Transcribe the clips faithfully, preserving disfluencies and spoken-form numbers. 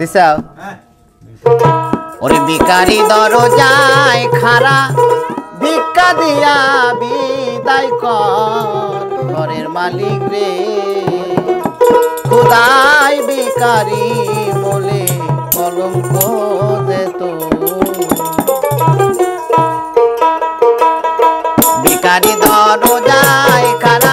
দিছাও ওরে ভিখারি দরজায় খাড়া ভিক্ষা দিয়া বিদায় কর ঘরের মালিক রে খোদাই ভিখারি বলে কলঙ্ক দে তো ভিখারি দরজায় খাড়া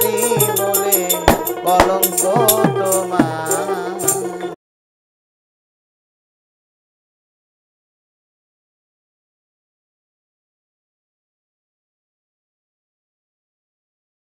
Kari boleh kolong so.